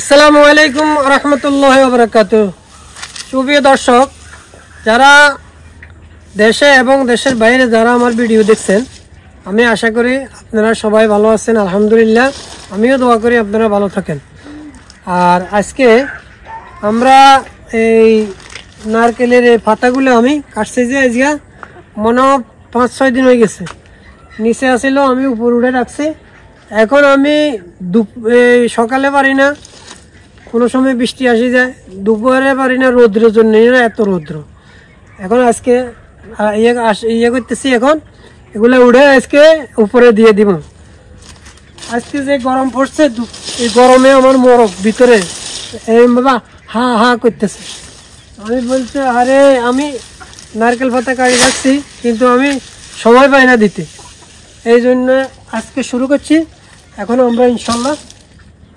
আসসালামু আলাইকুম রাহমাতুল্লাহি ওয়া বারাকাতুহু। শুভে দর্শক যারা দেশে এবং দেশের বাইরে যারা আমার ভিডিও দেখছেন, আমি আশা করি আপনারা সবাই ভালো আছেন। আলহামদুলিল্লাহ, আমিও দোয়া করি আপনারা ভালো থাকেন। আর আজকে আমরা এই নারকেলের এই পাতাগুলো আমি কাটছি, যে আজকে মনে 5-6 দিন হয়ে গেছে। নিচে আসিল, আমি উপরে উঠে রাখছি। এখন আমি সকালে পারি না, কোনো সময় বৃষ্টি আসি যায়, দুপুরে পারি না, রৌদ্রের জন্য না, এত রৌদ্র। এখন আজকে ইয়ে করতেছি, এখন এগুলো উঠে আজকে উপরে দিয়ে দিব। আজকে যে গরম পড়ছে, এই গরমে আমার মরক ভিতরে এই বাবা হা হা করতেছে। আমি বলছি, আরে আমি নারকেল পাতা কাটি রাখছি, কিন্তু আমি সময় পাই না দিতে, এই জন্য আজকে শুরু করছি। এখন আমরা ইনশাল্লাহ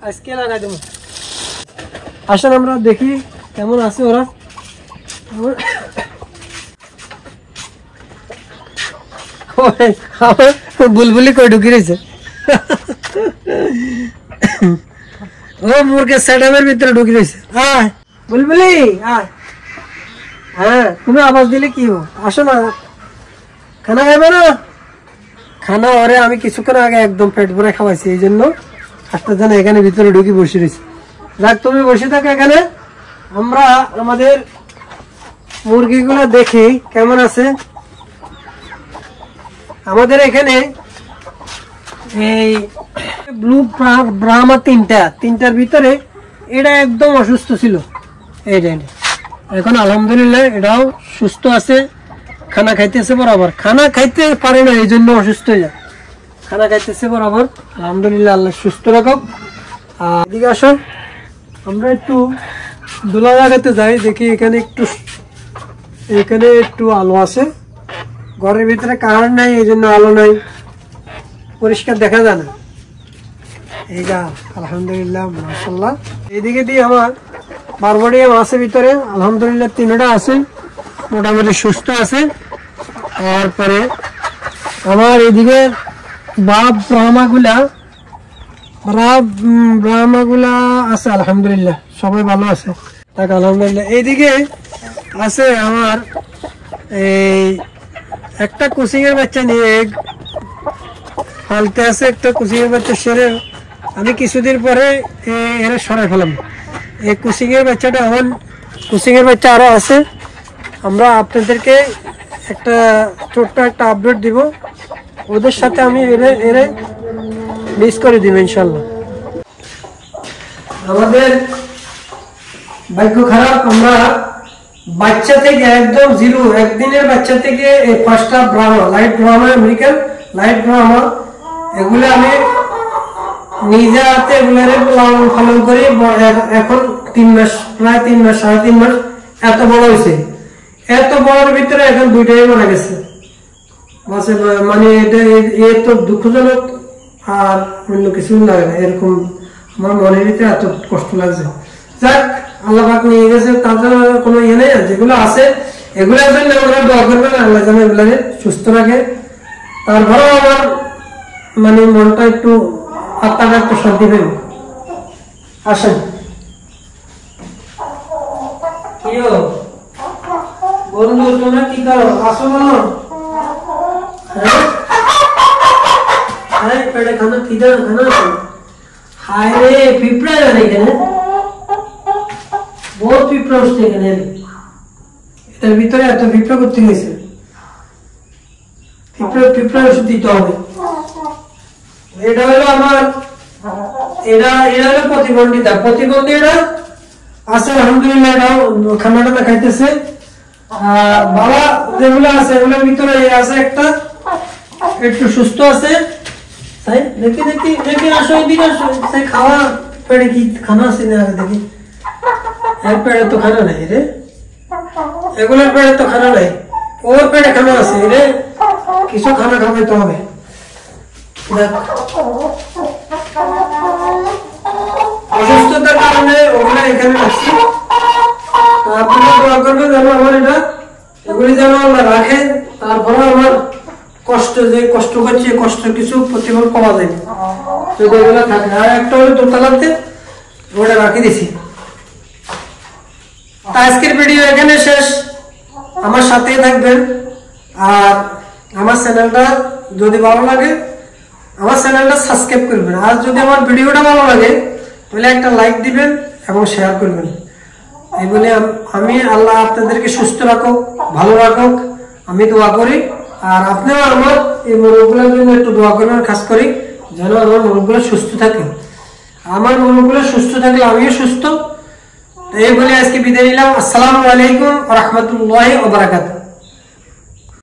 আজকে লাগাই দেবো। আসলে আমরা দেখি কেমন আছে ওরা। বুলবুলি কই ঢুকি রয়েছে, ও মুরগের স্যাডামের ভিতরে ঢুকি রয়েছে। আয় বুলবুলি আয়। হ্যাঁ, তুমি আওয়াজ দিলে কি হো? আসো না, খানা খাবে না? খানা ওরে আমি কিছুক্ষণ আগে একদম পেট ভরে খাওয়াইছি, এই জন্য আস্তে জানা এখানে ভিতরে ঢুকি বসে রয়েছি। যাক, তুমি বসে থাকো এখানে, আমরা আমাদের মুরগিগুলো দেখি কেমন আছে। আমাদের এখানে এই ব্লু ব্রাহ্মা তিনটার ভিতরে এটা একদম অসুস্থ ছিল, এটা এখন আলহামদুলিল্লাহ এটাও সুস্থ আছে, খানা খাইতেছে বরাবর। খানা খাইতে পারে না, এই জন্য অসুস্থ হয়ে যায়। খানা খাইতেছে বরাবর, আলহামদুলিল্লাহ, আল্লাহ সুস্থ রাখব। আর এদিকে আসো, আমরা একটু দোলা লাগাতে যাই, দেখি এখানে একটু আলো আছে। ঘরের ভিতরে কারেন্ট নাই, এই জন্য আলো নাই, পরিষ্কার দেখা যায় না। এই যা আলহামদুলিল্লাহ, মাশাআল্লাহ। এইদিকে দিয়ে আমার বারবাটিয়া মাছের ভিতরে আলহামদুলিল্লাহ 3টা আছে, মোটামুটি সুস্থ আছে। তারপরে আমার এদিকে ব্রাহ্মাগুলা আছে আলহামদুলিল্লাহ, সবাই ভালো আছে, তাকে আলহামদুলিল্লাহ। এইদিকে আছে আমার এই একটা কুচিংয়ের বাচ্চা নিয়ে ফালতে আছে, একটা কুচিংয়ের বাচ্চা সেরে আমি কিছুদিন পরে এরা সরাই ফেলাম। এই কুচিংয়ের বাচ্চাটা এখন কুচিংয়ের বাচ্চা আরও আছে, আমরা আপনাদেরকে ছোট্ট একটা আপডেট দিব। ওদের সাথে আমি এরে মিস করে দিব ইনশাল্লাহ। আমাদের ভাগ্য খারাপ, আমরা বাচ্চা থেকে একদম জিরো, একদিনের বাচ্চা থেকে এই 5টা Brahma, light Brahma, American light Brahma, এগুলো আমি নিজে হাতে এগুলোরে লালন পালন করি। এখন 3 মাস, প্রায় 3 মাস, সাড়ে 3 মাস এত বড় হয়েছে। এত বড় ভিতরে এখন 2টাই মারা গেছে, মানে এটা এত দুঃখজনক, আর অন্য কিছু লাগে না। এরকম আমার মনে নিতে এত কষ্ট লাগছে। যাক, আল্লাহ পাক নিয়ে গেছে, তাদের কোনো ইয়ে নেই। যেগুলো আছে এগুলোর জন্য আমরা দোয়া করবেন, আল্লাহ যেন এগুলাকে সুস্থ রাখে। তারপরেও আমার মানে মনটা একটু, আত্মাটা একটু শান্তি পেল। আসেন বন্ধু, তোমরা কি করো? আসো না, আরে পেটে খানা খিদা খানা। হায় রে, পিঁপড়া জানে এখানে বহুত পিঁপড়া উঠছে এখানে, এটার ভিতরে এত পিঁপড়া করতে গেছে। পিঁপড়া ওষুধ দিতে হবে। এটা হলো আমার, এটা হলো প্রতিবন্ধী, এটা আছে আলহামদুলিল্লাহ, এটাও খানাটা খাইতেছে। বাবা যেগুলো আছে এগুলোর ভিতরে আছে একটা একটু সুস্থ আছে। তাই দেখি আসো, এদিকে আসো, তাই খাওয়া পেড়ে কি খানা আছে না দেখি। এর পেড়ে তো খানা নাই রে, এগুলোর পেড়ে তো খানা নাই, ওর পেড়ে খানা আছে রে। কিছু খানা খাওয়াইতে হবে। অসুস্থতার কারণে ওগুলো এখানে আসছে। আপনারা দোয়া করবেন যেন আমার এটা এগুলি যেন আমরা রাখে। তারপরে আমার কষ্ট, যে কষ্ট করছে, কষ্ট কিছু প্রতিফল পাওয়া যায় যদি এগুলো থাকে। আর একটা হলো দোতলাতে ওটা বাকি দিছি। তা আজকের ভিডিও এখানে শেষ। আমার সাথেই থাকবেন। আর আমার চ্যানেলটা যদি ভালো লাগে আমার চ্যানেলটা সাবস্ক্রাইব করবেন। আর যদি আমার ভিডিওটা ভালো লাগে তাহলে একটা লাইক দিবেন এবং শেয়ার করবেন। এই বলে আমি আল্লাহ আপনাদেরকে সুস্থ রাখুক, ভালো রাখুক আমি দোয়া করি। আর আপনারা আমার এই মনগুলোর জন্য একটু দোয়া করবেন, খাস করে যেন আমার মনগুলো সুস্থ থাকে। আমার মনগুলো সুস্থ থাকলে আমিও সুস্থ। এই বলে আজকে বিদায় নিলাম। আসসালামু আলাইকুম ওয়া রাহমাতুল্লাহি ওয়া বারাকাতুহু।